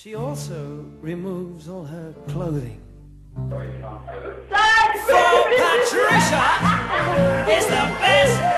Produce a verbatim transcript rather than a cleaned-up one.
She also removes all her clothing. So Patricia is the best